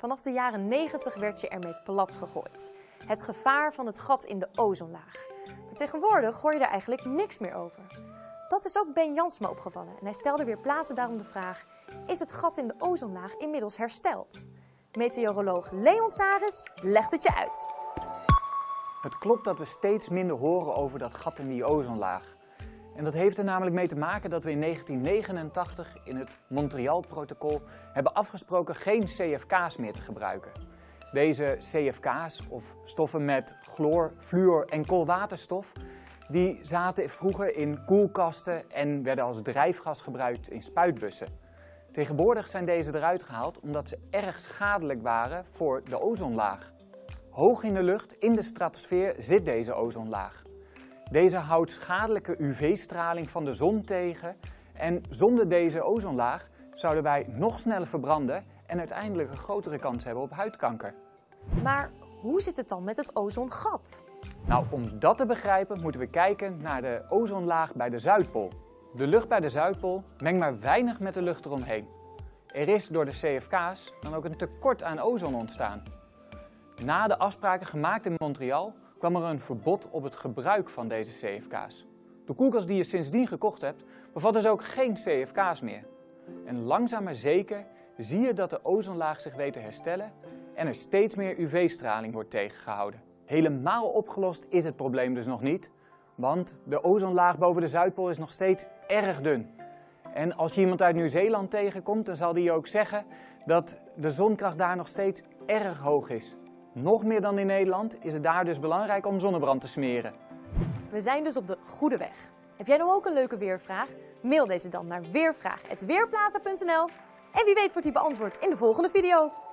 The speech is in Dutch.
Vanaf de jaren 90 werd je ermee plat gegooid. Het gevaar van het gat in de ozonlaag. Maar tegenwoordig gooi je daar eigenlijk niks meer over. Dat is ook Ben Jansma opgevallen en hij stelde Weerplaza daarom de vraag: is het gat in de ozonlaag inmiddels hersteld? Meteoroloog Leon Saris legt het je uit. Het klopt dat we steeds minder horen over dat gat in die ozonlaag. En dat heeft er namelijk mee te maken dat we in 1989 in het Montreal-protocol hebben afgesproken geen CFK's meer te gebruiken. Deze CFK's, of stoffen met chloor, fluor en koolwaterstof, die zaten vroeger in koelkasten en werden als drijfgas gebruikt in spuitbussen. Tegenwoordig zijn deze eruit gehaald omdat ze erg schadelijk waren voor de ozonlaag. Hoog in de lucht, in de stratosfeer, zit deze ozonlaag. Deze houdt schadelijke UV-straling van de zon tegen en zonder deze ozonlaag zouden wij nog sneller verbranden en uiteindelijk een grotere kans hebben op huidkanker. Maar hoe zit het dan met het ozongat? Nou, om dat te begrijpen moeten we kijken naar de ozonlaag bij de Zuidpool. De lucht bij de Zuidpool mengt maar weinig met de lucht eromheen. Er is door de CFK's dan ook een tekort aan ozon ontstaan. Na de afspraken gemaakt in Montreal kwam er een verbod op het gebruik van deze CFK's. De koelkast die je sindsdien gekocht hebt, bevat dus ook geen CFK's meer. En langzaam maar zeker zie je dat de ozonlaag zich weet te herstellen en er steeds meer UV-straling wordt tegengehouden. Helemaal opgelost is het probleem dus nog niet, want de ozonlaag boven de Zuidpool is nog steeds erg dun. En als je iemand uit Nieuw-Zeeland tegenkomt, dan zal die ook zeggen dat de zonkracht daar nog steeds erg hoog is. Nog meer dan in Nederland is het daar dus belangrijk om zonnebrand te smeren. We zijn dus op de goede weg. Heb jij nou ook een leuke weervraag? Mail deze dan naar weervraag@weerplaza.nl en wie weet wordt die beantwoord in de volgende video.